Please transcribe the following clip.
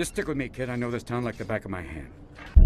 Just stick with me, kid. I know this town like the back of my hand.